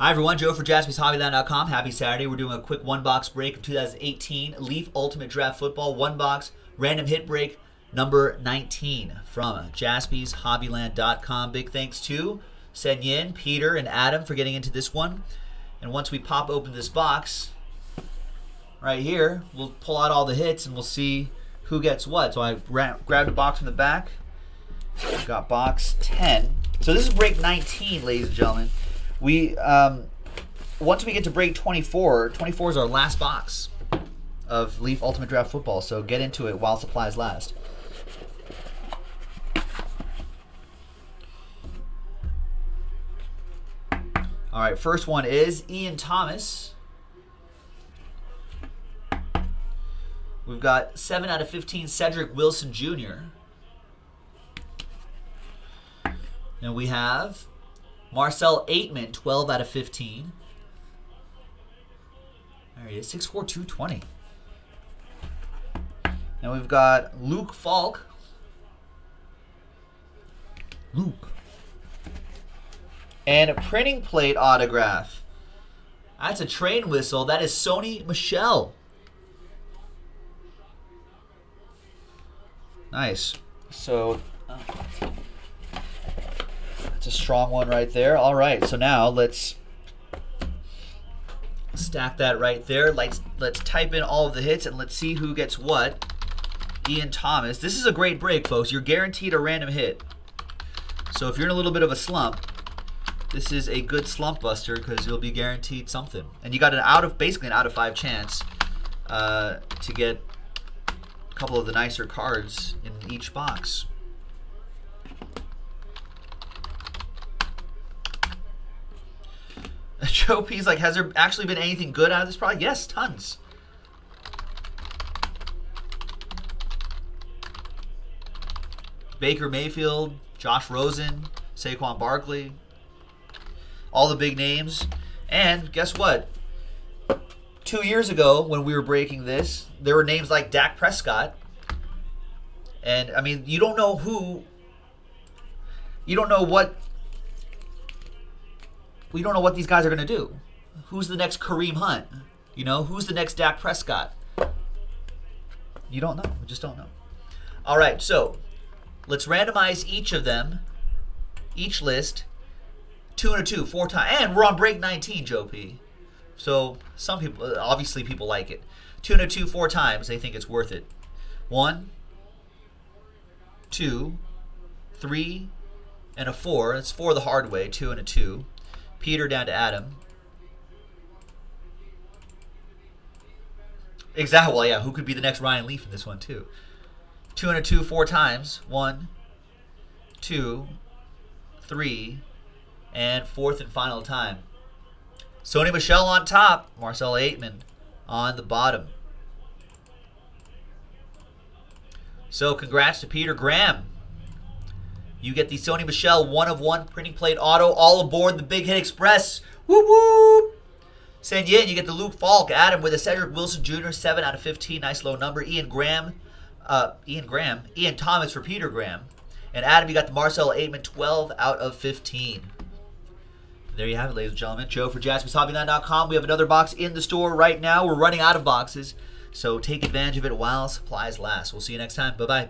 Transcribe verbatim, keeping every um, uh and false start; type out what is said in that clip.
Hi everyone, Joe for Jaspys Hobbyland dot com. Happy Saturday. We're doing a quick one-box break of two thousand eighteen Leaf Ultimate Draft Football. One-box random hit break number nineteen from Jaspys Hobbyland dot com. Big thanks to Senyin, Peter, and Adam for getting into this one. And once we pop open this box right here, we'll pull out all the hits and we'll see who gets what. So I grabbed a box from the back. We've got box ten. So this is break nineteen, ladies and gentlemen. We, um, once we get to break twenty-four, twenty-four is our last box of Leaf Ultimate Draft Football, so get into it while supplies last. All right, first one is Ian Thomas. We've got seven out of fifteen, Cedric Wilson Junior And we have Marcel Aitman, twelve out of fifteen. There he is, six four, two twenty. Now we've got Luke Falk. Luke. And a printing plate autograph. That's a train whistle. That is Sony Michel. Nice. So... Uh, a strong one right there. All right, so now let's stack that right there. Let's let's type in all of the hits and let's see who gets what. Ian Thomas. This is a great break, folks. You're guaranteed a random hit. So if you're in a little bit of a slump, this is a good slump buster because you'll be guaranteed something. And you got an out of basically an out of five chance uh, to get a couple of the nicer cards in each box. Joe P's like, has there actually been anything good out of this product? Yes, tons. Baker Mayfield, Josh Rosen, Saquon Barkley, all the big names. And guess what? Two years ago when we were breaking this, there were names like Dak Prescott. And, I mean, you don't know who, you don't know what, we don't know what these guys are going to do. Who's the next Kareem Hunt? You know, who's the next Dak Prescott? You don't know. We just don't know. All right, so let's randomize each of them, each list, two and a two, four times. And we're on break nineteen, Joe P. So some people, obviously people like it. Two and a two, four times. They think it's worth it. One, two, three, and a four. It's four the hard way, two and a two. Peter down to Adam. Exactly. Well, yeah. Who could be the next Ryan Leaf in this one too? Two and a two, four times. One, two, three, and fourth and final time. Sony Michel on top. Marcel Aitman on the bottom. So congrats to Peter Graham. You get the Sony Michel one of one printing plate auto all aboard the Big Hit Express. Woo woo! Send you in. You get the Luke Falk. Adam with a Cedric Wilson Junior seven out of fifteen. Nice low number. Ian Graham. Uh, Ian Graham. Ian Thomas for Peter Graham. And Adam, you got the Marcel Aitman twelve out of fifteen. There you have it, ladies and gentlemen. Joe for Jaspys Hobbyland dot com. We have another box in the store right now. We're running out of boxes. So take advantage of it while supplies last. We'll see you next time. Bye-bye.